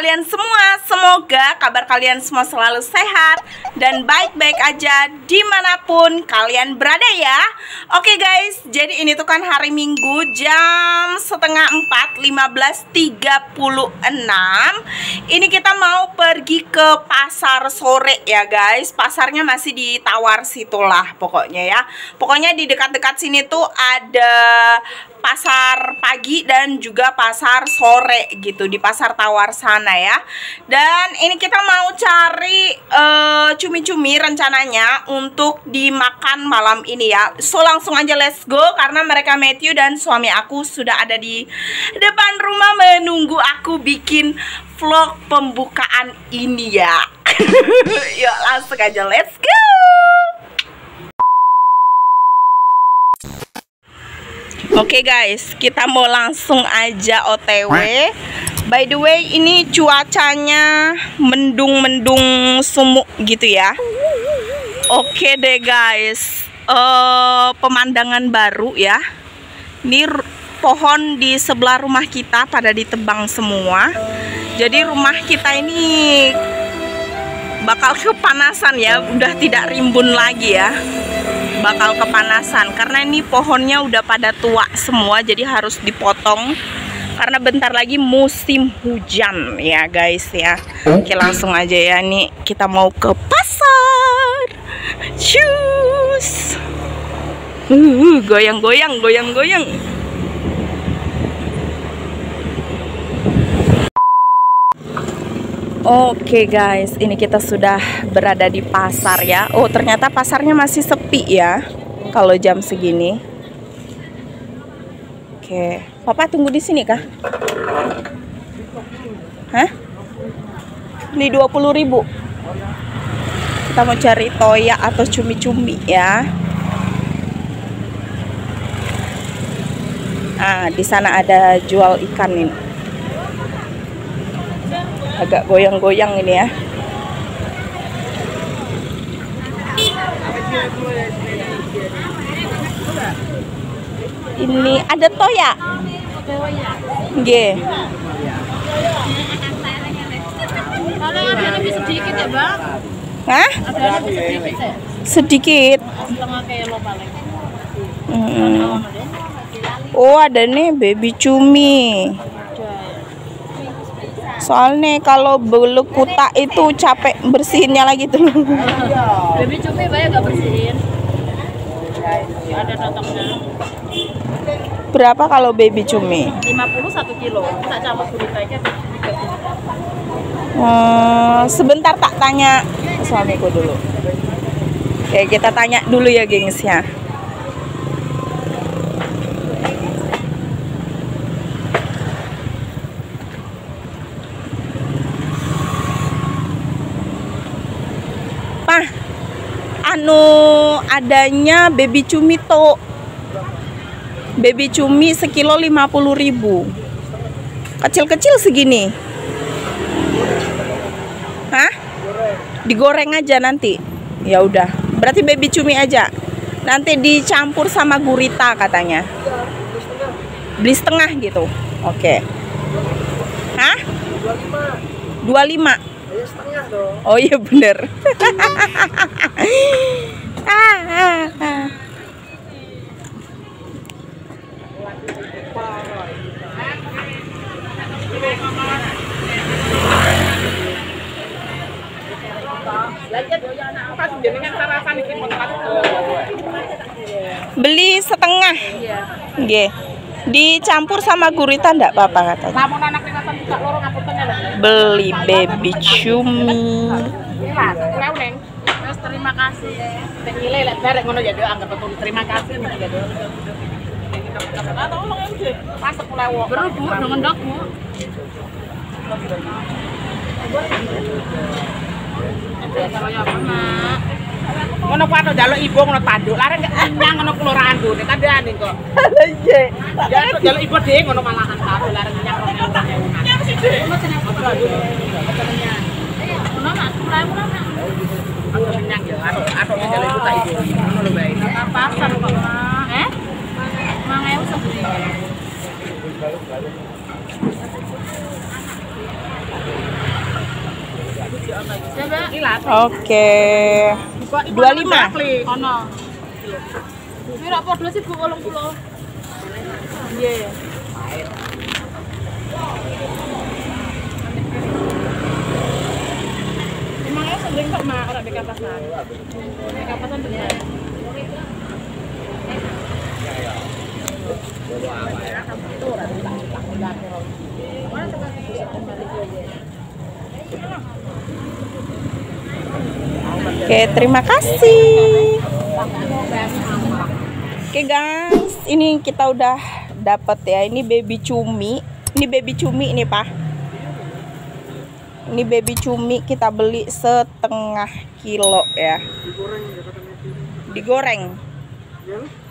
kalian semua. Semoga kabar kalian semua selalu sehat dan baik-baik aja dimanapun kalian berada ya. Oke guys, jadi ini tuh kan hari Minggu jam 3:30, 15.36. Ini kita mau pergi ke pasar sore ya guys. Pasarnya masih di Tawar situlah pokoknya ya. Pokoknya di dekat-dekat sini tuh ada pasar pagi dan juga pasar sore gitu di pasar Tawar sana ya. Dan ini kita mau cari cumi-cumi rencananya untuk dimakan malam ini ya. So langsung aja let's go, karena mereka Matthew dan suami aku sudah ada di depan rumah menunggu aku bikin vlog pembukaan ini ya. Yuk langsung aja let's go. Oke guys, kita mau langsung aja OTW. By the way, ini cuacanya mendung-mendung sumuk gitu ya. Oke deh guys, pemandangan baru ya. Ini pohon di sebelah rumah kita pada ditebang semua. Jadi rumah kita ini bakal kepanasan ya, udah tidak rimbun lagi ya. Bakal kepanasan karena ini pohonnya udah pada tua semua, jadi harus dipotong karena bentar lagi musim hujan ya guys ya. Oke langsung aja ya, nih kita mau ke pasar. Cus. Goyang. Oke guys, ini kita sudah berada di pasar ya. Oh ternyata pasarnya masih sepi ya kalau jam segini. Oke, Papa tunggu di sini kah? Hah? Ini 20.000. Kita mau cari toya atau cumi-cumi ya. Ah, di sana ada jual ikan ini. Agak goyang-goyang ini ya. Ini ada toya. Nggih. Sedikit ya, Bang? Hah? Sedikit. Oh, ada nih baby cumi. Soalnya kalau beluk kutak itu capek bersihinnya lagi tuh. Baby cumi banyak gak bersihin. Ada notoknya. Berapa kalau baby cumi? 51 kilo. Kita campur gulitanya. Sebentar tak tanya suamiku dulu. Oke kita tanya dulu ya gengs ya. Adanya baby cumi to. Baby cumi sekilo 50.000. Kecil-kecil segini. Hah? Digoreng aja nanti. Ya udah. Berarti baby cumi aja. Nanti dicampur sama gurita katanya. Beli setengah gitu. Oke. Hah? 25. Oh iya bener. Beli setengah. Nggih. Dicampur sama gurita enggak apa-apa katanya. Beli baby cumi. Terima kasih. Terima kasih. Ngono ku anu njaluk ibu ngono tanduk. Lah rek nyang ngono kelurahan Dune kandhane kok. Lha iya. Ya njaluk ibu dhewe ngono malahan tanduk larang nyang ngono. Nyang sithik. Ngono jeneng apa lho? Ketenangan. Ayo, ngono Mas, mulai ngono Mas. Aku nyang ya, aku njaluk ibu tak ibu. Ngono lho bae. Pasar kok. Eh? 5000 segini. Oke. 25. Ono. Kuwi ra padha sih Bu 80. Nggih. Emangnya sering kok mak ora di kapasan. Di kapasan bener. Oke, terima kasih. Oke guys, ini kita udah dapat ya. Ini baby cumi. Ini baby cumi nih Pak. Ini baby cumi kita beli 1/2 kilo ya. Digoreng.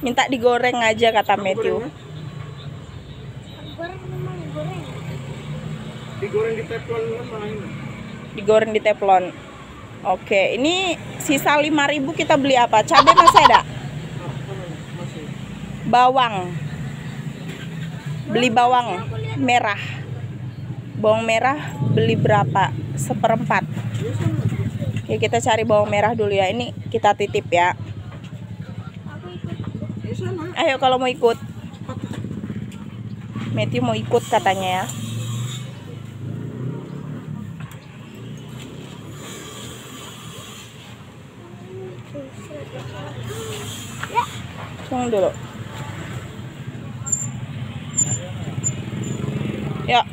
Minta digoreng aja kata Matthew. Digoreng di teflon. Digoreng di teflon. Oke, ini sisa 5.000 kita beli apa? Cabai masih ada? Bawang. Beli bawang merah. Bawang merah beli berapa? 1/4. Oke, kita cari bawang merah dulu ya. Ini kita titip ya. Ayo kalau mau ikut. Matthew mau ikut katanya ya. Tunggu dulu. Ya.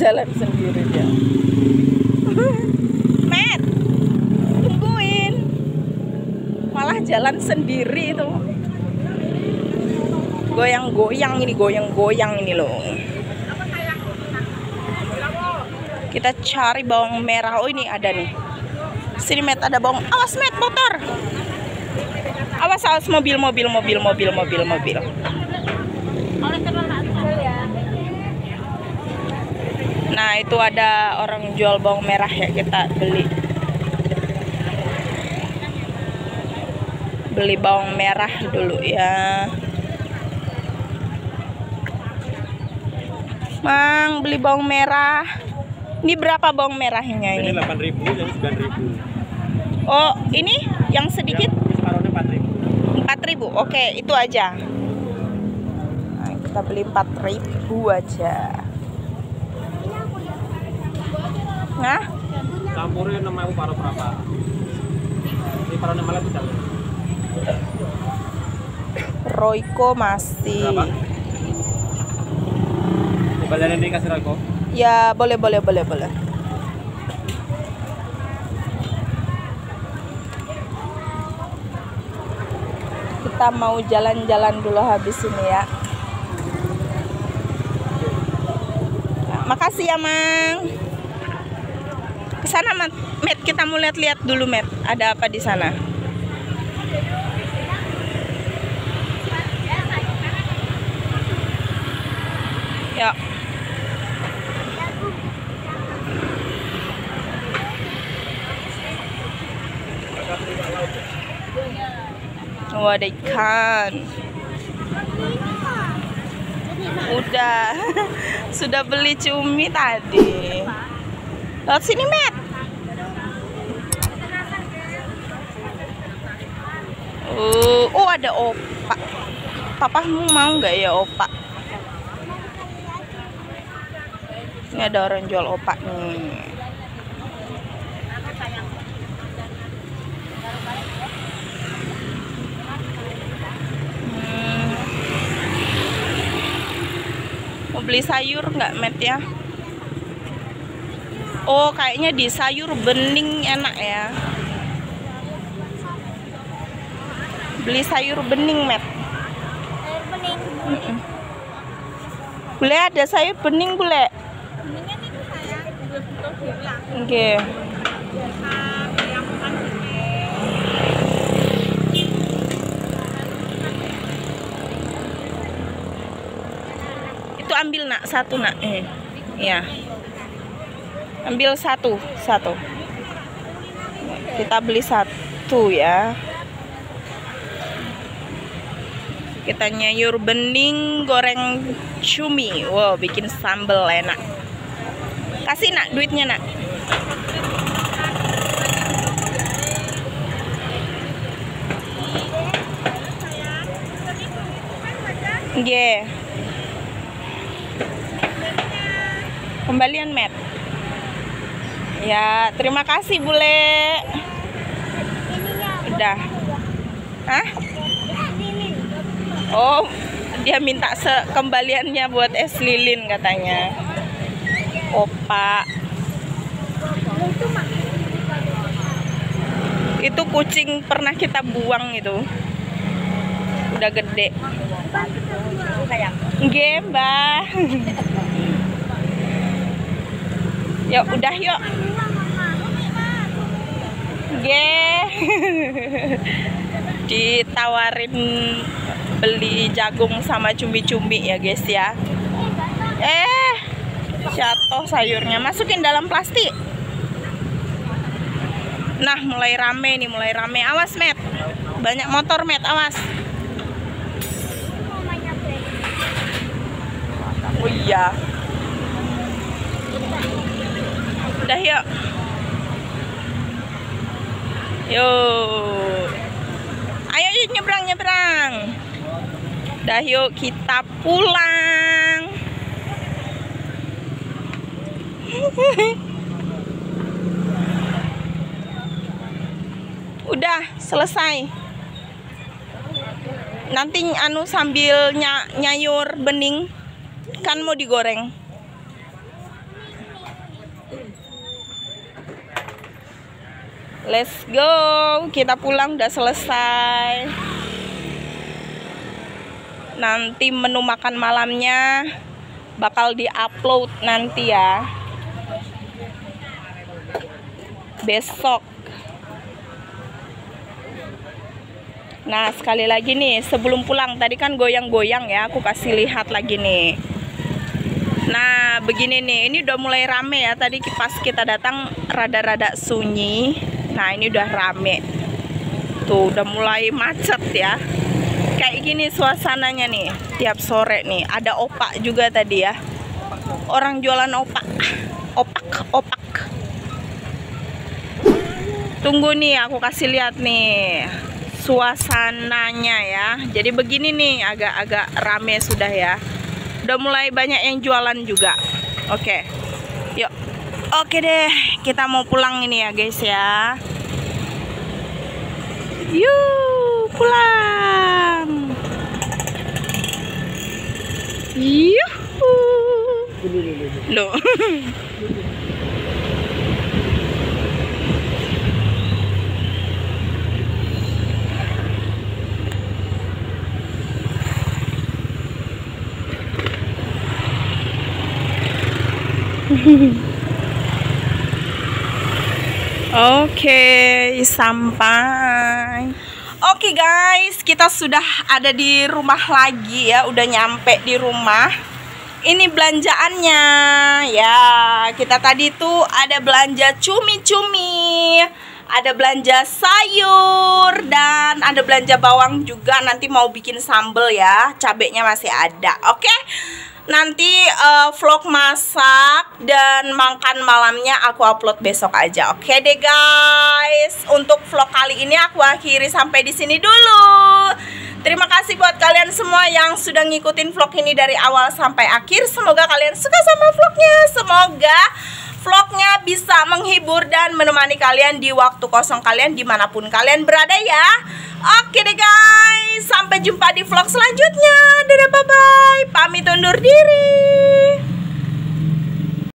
Jalan sendiri dia. Matt, tungguin. Malah jalan sendiri itu. Goyang-goyang ini, goyang-goyang ini loh. Kita cari bawang merah. Oh ini ada nih. Sini Matt, ada bawang. Awas Matt, motor. Awas, awas mobil. Nah itu ada orang jual bawang merah ya, kita beli bawang merah dulu ya. Mang, beli bawang merah. Ini berapa bawang merahnya ini? Ini 8.000 jadi 9.000. Oh, ini yang sedikit? Separuhnya 4.000. 4.000. Oke, itu aja. Nah, kita beli 4.000 aja. Nah, campurnya 6.000 paruh berapa? Ini paruh 6.000 bisa. Royco masih. Berapa? Balikin ini kasih Royco. Ya, boleh. Kita mau jalan-jalan dulu habis ini ya. Makasih ya, Mang. Ke sana, Matt, kita mau lihat-lihat dulu, Matt. Ada apa di sana? Ya. Oh ada ikan. Udah. Sudah beli cumi tadi. Lihat sini Matt. Oh ada opak. Papamu mau nggak ya opak? Ini ada orang jual opak nih. Beli sayur nggak Matt ya? Oh kayaknya di sayur bening enak ya. Beli sayur bening Matt. Sayur bening. Boleh ada sayur bening boleh. Beningnya itu saya butuh bilang. Oke. Ambil nak satu nak ya ambil satu Kita beli satu ya. Kita nyayur bening goreng cumi. Wow, bikin sambal enak. Kasih nak duitnya nak. Yeah. Kembalian Matt. Ya, terima kasih Bule. Udah. Hah? Oh, dia minta kembaliannya buat es lilin katanya. Opa. Itu kucing pernah kita buang itu. Udah gede. Nggih, Mbah. Yuk, udah yuk. Nggih. Ditawarin beli jagung sama cumi-cumi ya guys ya. Jatuh sayurnya, masukin dalam plastik. Nah mulai rame nih, mulai rame. Awas Matt, banyak motor Matt, awas. Oh iya, udah yuk. Yo, ayo yuk nyebrang. Dah yuk kita pulang. Udah selesai. Nanti anu sambil nyayur bening kan mau digoreng. Let's go, kita pulang udah selesai. Nanti menu makan malamnya bakal di-upload nanti ya. Besok. Nah, sekali lagi nih sebelum pulang tadi kan goyang-goyang ya, aku kasih lihat lagi nih. Nah, begini nih. Ini udah mulai rame ya. Tadi pas kita datang rada-rada sunyi. Nah, ini udah rame. Tuh, udah mulai macet ya. Kayak gini suasananya nih tiap sore nih. Ada opak juga tadi ya, orang jualan opak. Opak tunggu nih aku kasih lihat nih suasananya ya. Jadi begini nih, agak-agak rame sudah ya, udah mulai banyak yang jualan juga. Oke yuk. Oke deh, kita mau pulang ini ya guys ya. Yuk pulang. Yuhu. Loh. Oke, sampai. Oke guys, kita sudah ada di rumah lagi ya, udah nyampe di rumah. Ini belanjaannya ya. Kita tadi tuh ada belanja cumi-cumi, ada belanja sayur, dan ada belanja bawang juga. Nanti mau bikin sambal ya, cabenya masih ada. Oke. Nanti vlog masak dan makan malamnya aku upload besok aja. Oke deh guys, untuk vlog kali ini aku akhiri sampai di sini dulu. Terima kasih buat kalian semua yang sudah ngikutin vlog ini dari awal sampai akhir. Semoga kalian suka sama vlognya. Semoga vlognya bisa menghibur dan menemani kalian di waktu kosong kalian dimanapun kalian berada ya. Oke deh guys, sampai jumpa di vlog selanjutnya. Dadah, bye-bye. Pamit undur diri.